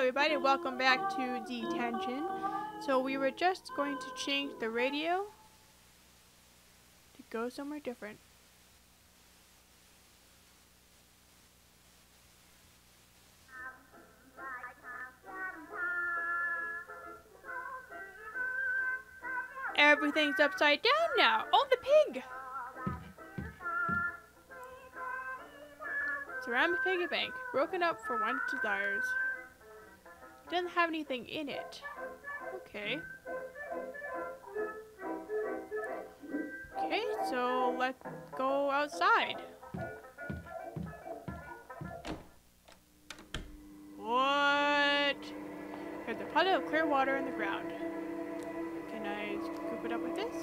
everybody, welcome back to Detention. So we were just going to change the radio to go somewhere different. Everything's upside down now. Oh, the pig! Ceramic piggy bank, broken up for one's desires. It doesn't have anything in it. Okay. Okay, so let's go outside. What? There's a puddle of clear water in the ground. Can I scoop it up with this?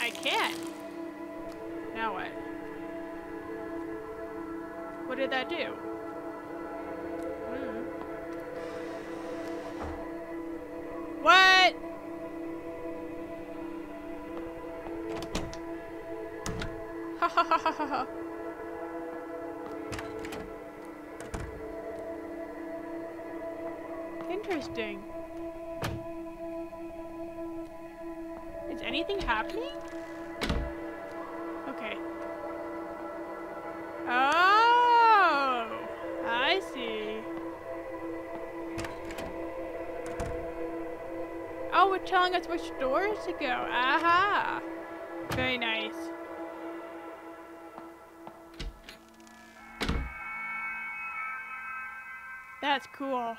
I can! Now what? What did that do? What? Ha ha ha ha ha ha. Interesting. Is anything happening? Okay. I see. Oh, we're telling us which doors to go. Aha! Very nice. That's cool.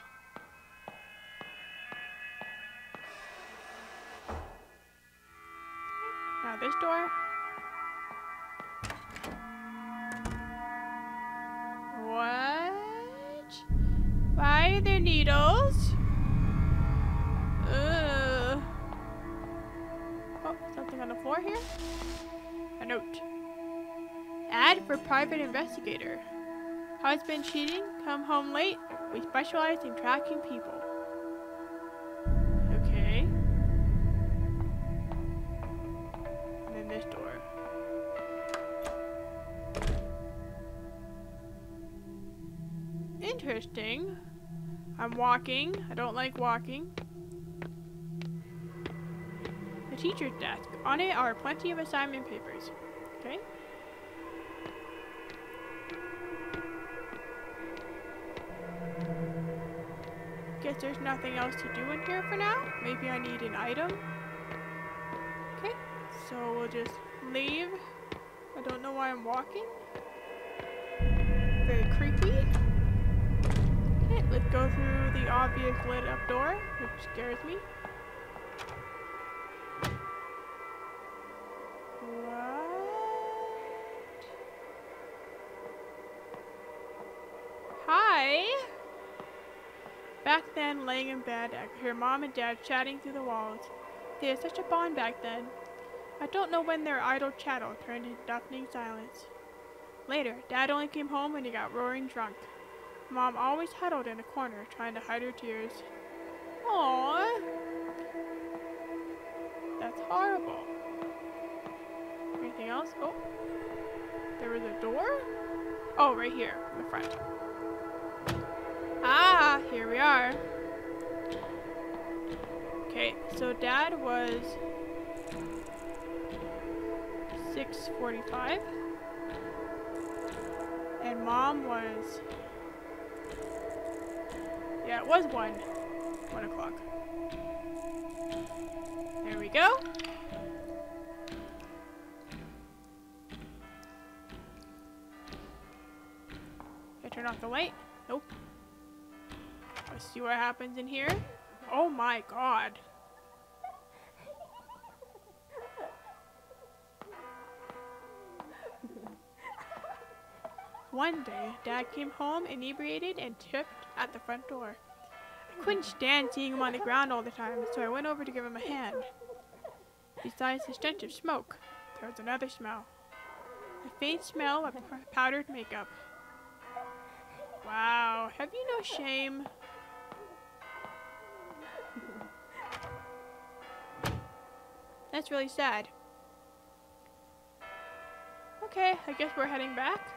Now this door. Why are there needles? Ugh. Oh, something on the floor here? A note. Ad for private investigator. Husband cheating, come home late. We specialize in tracking people. Okay. And then this door. Interesting. I'm walking. I don't like walking. The teacher's desk. On it are plenty of assignment papers. Okay. Guess there's nothing else to do in here for now. Maybe I need an item. Okay. So we'll just leave. I don't know why I'm walking. Very creepy. Let's go through the obvious lit up door, which scares me. What? Hi! Back then, laying in bed, I could hear Mom and Dad chatting through the walls. They had such a bond back then. I don't know when their idle chattel turned into deafening silence. Later, Dad only came home when he got roaring drunk. Mom always huddled in a corner, trying to hide her tears. Aww. That's horrible. Anything else? Oh. There was a door? Oh, right here, in the front. Ah, here we are. Okay, so Dad was 6:45. And Mom was... yeah, it was 1 o'clock. There we go. Can I turn off the light? Nope. Let's see what happens in here. Oh my god. One day, Dad came home inebriated and tripped at the front door. I couldn't stand seeing him on the ground all the time, so I went over to give him a hand. Besides the stench of smoke, there was another smell. A faint smell of powdered makeup. Wow, have you no shame? That's really sad. Okay, I guess we're heading back.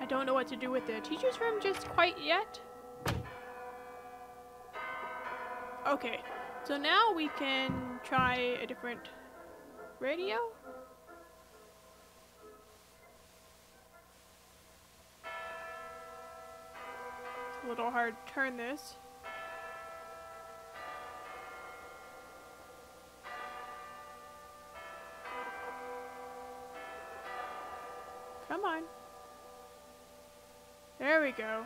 I don't know what to do with the teacher's room just quite yet. Okay, so now we can try a different radio. It's a little hard to turn this. Come on. There we go.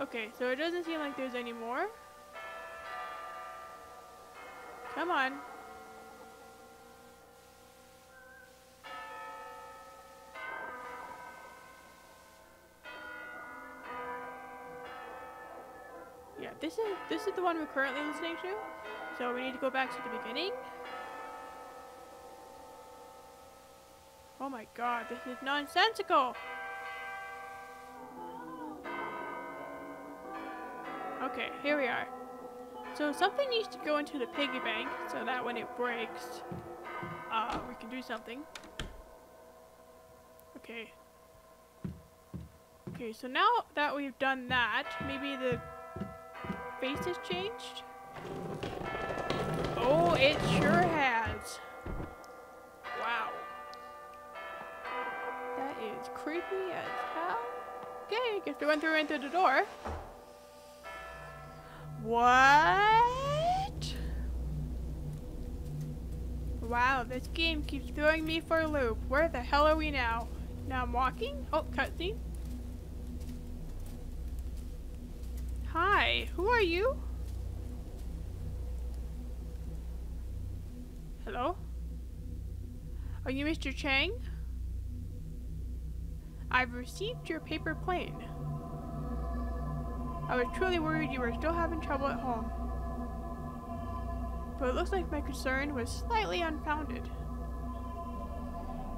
Okay, so it doesn't seem like there's any more. Come on. Yeah, this is the one we're currently listening to. So we need to go back to the beginning. Oh my god, this is nonsensical! Okay, here we are. So something needs to go into the piggy bank so that when it breaks, we can do something. Okay. Okay, so now that we've done that, maybe the face has changed? Oh, it sure has. Wow. That is creepy as hell. Okay, guess they went through and through the door. What? Wow, this game keeps throwing me for a loop. Where the hell are we now? Now I'm walking? Oh, cutscene. Hi, who are you? Hello? Are you Mr. Chang? I've received your paper plane. I was truly worried you were still having trouble at home. But it looks like my concern was slightly unfounded.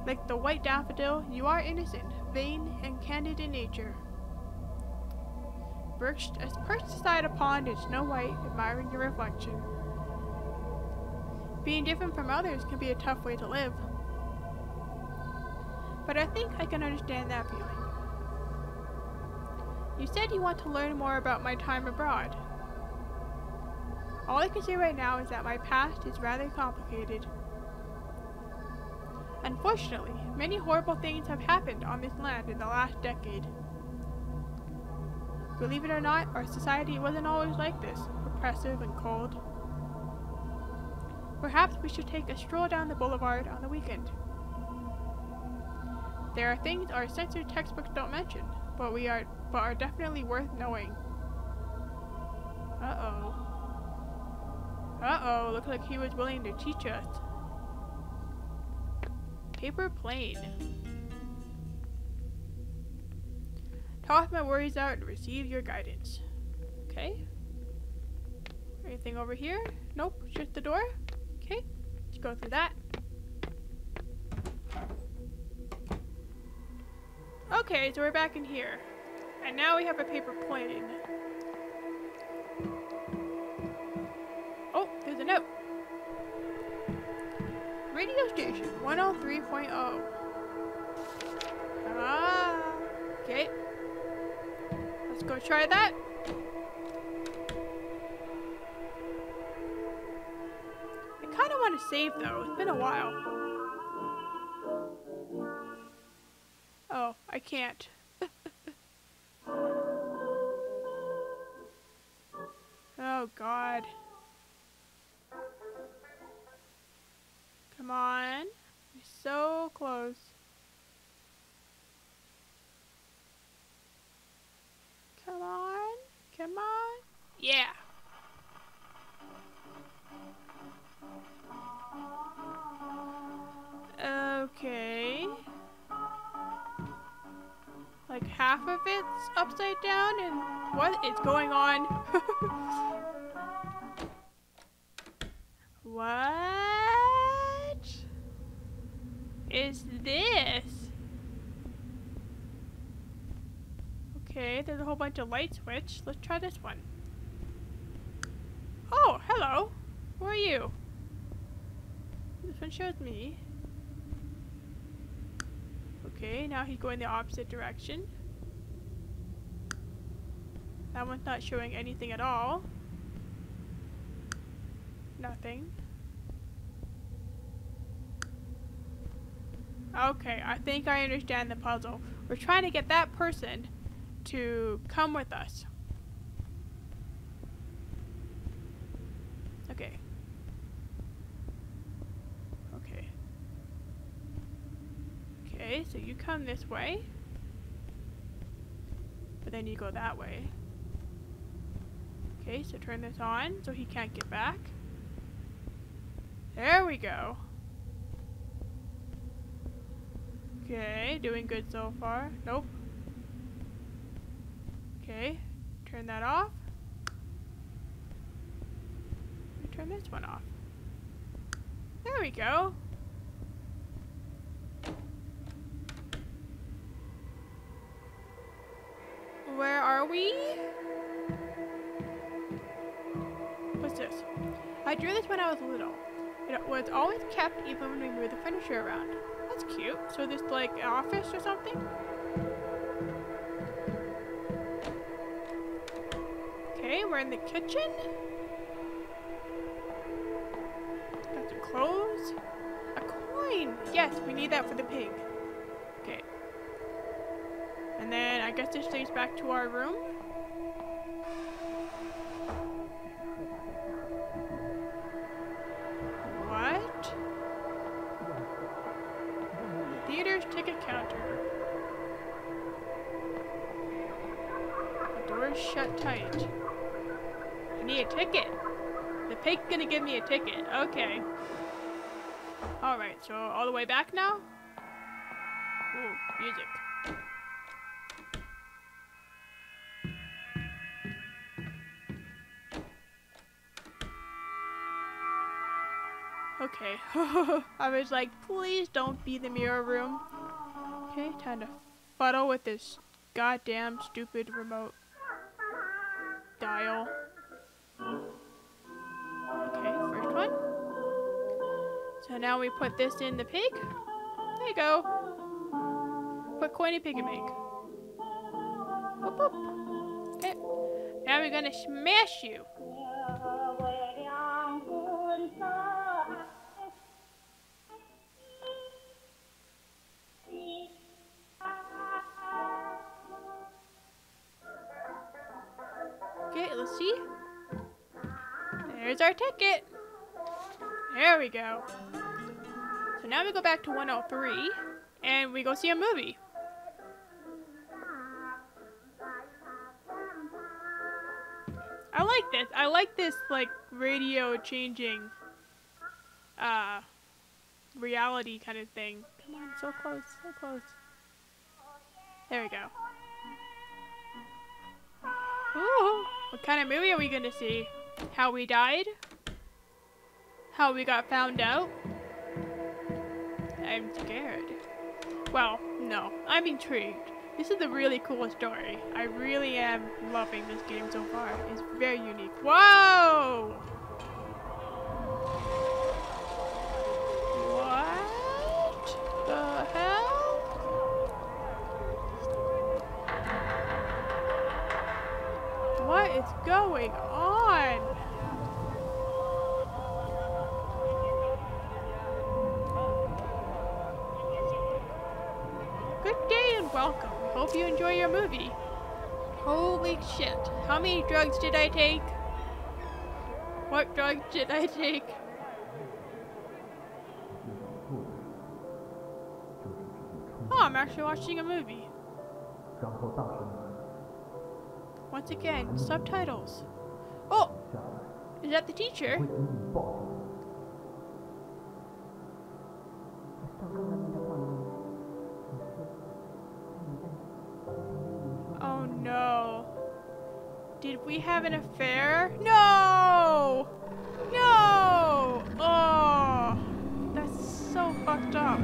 Like the white daffodil, you are innocent, vain, and candid in nature. Perched aside upon is Snow White, admiring your reflection. Being different from others can be a tough way to live. But I think I can understand that feeling. You said you want to learn more about my time abroad. All I can say right now is that my past is rather complicated. Unfortunately, many horrible things have happened on this land in the last decade. Believe it or not, our society wasn't always like this, oppressive and cold. Perhaps we should take a stroll down the boulevard on the weekend. There are things our censored textbooks don't mention, but are definitely worth knowing. Uh-oh. Uh-oh, looks like he was willing to teach us. Paper plane. Toss my worries out and receive your guidance. Okay. Anything over here? Nope, shut the door. Okay, let's go through that. Okay, so we're back in here. And now we have a paper plane. Oh, there's a note. Radio station 103.0. Ah, okay. Let's go try that. I kind of want to save though, it's been a while. Oh, I can't. Oh, God. Come on. We're so close. Come on. Come on. Yeah. Okay. Like half of it's upside down and what is going on? What is this? Okay, there's a whole bunch of light switches. Let's try this one. Oh, hello. Who are you? This one shows me. Okay, now he's going the opposite direction. That one's not showing anything at all. Nothing. Okay, I think I understand the puzzle. We're trying to get that person to come with us. Okay. Okay. Okay, so you come this way. But then you go that way. Okay, so turn this on so he can't get back. There we go. Okay, doing good so far. Nope. Okay, turn that off. Turn this one off. There we go. Where are we? What's this? I drew this when I was little. It was always kept even when we moved the furniture around. That's cute. So this like an office or something? Okay, we're in the kitchen. Got some clothes. A coin! Yes, we need that for the pig. Okay. And then I guess this leads back to our room. What? Theater's ticket counter. The door's shut tight. I need a ticket. The pig's gonna give me a ticket. Okay. Alright, so all the way back now? Ooh, music. Okay. I was like, please don't be the mirror room. Okay, time to fuddle with this goddamn stupid remote dial. Okay, first one. So now we put this in the pig. There you go. Put coiny pig in pig. Boop, boop. Okay. Now we're gonna smash you. Let's see. There's our ticket. There we go. So now we go back to 103 and we go see a movie. I like this. I like this like radio changing reality kind of thing. Come on, so close, so close. There we go. Ooh, what kind of movie are we gonna see? How we died? How we got found out? I'm scared. Well, no, I'm intrigued. This is a really cool story. I really am loving this game so far. It's very unique. Whoa! What the hell? What is going on? Good day and welcome. Hope you enjoy your movie. Holy shit. How many drugs did I take? What drugs did I take? Oh, I'm actually watching a movie. Once again, subtitles. Oh! Is that the teacher? Oh no. Did we have an affair? No! No! Oh! That's so fucked up.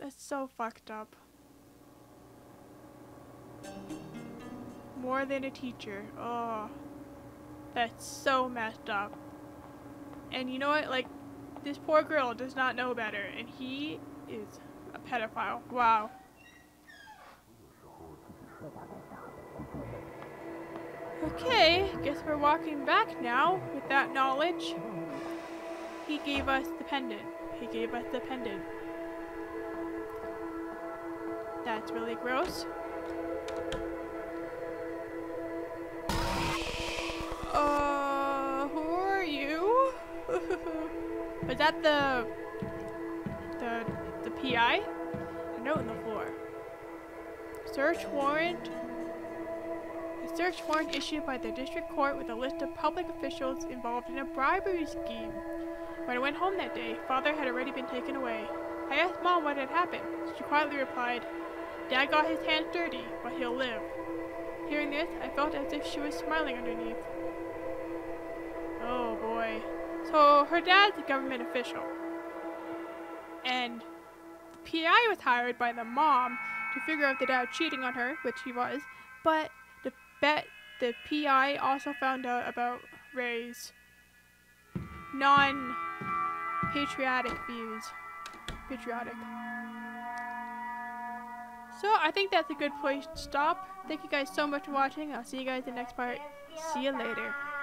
That's so fucked up. More than a teacher. Oh, that's so messed up. And you know what? Like, this poor girl does not know better, and he is a pedophile. Wow. Okay, guess we're walking back now with that knowledge. He gave us the pendant. He gave us the pendant. That's really gross. Who are you? Was that the PI? A note on the floor. Search warrant. A search warrant issued by the district court with a list of public officials involved in a bribery scheme. When I went home that day, Father had already been taken away. I asked Mom what had happened. She quietly replied, "Dad got his hands dirty, but he'll live." Hearing this, I felt as if she was smiling underneath. Oh boy. So her dad's a government official. And the PI was hired by the mom to figure out the dad cheating on her, which he was, but the PI also found out about Ray's non-patriotic views. Patriotic. So I think that's a good place to stop. Thank you guys so much for watching. I'll see you guys in the next part. See you later.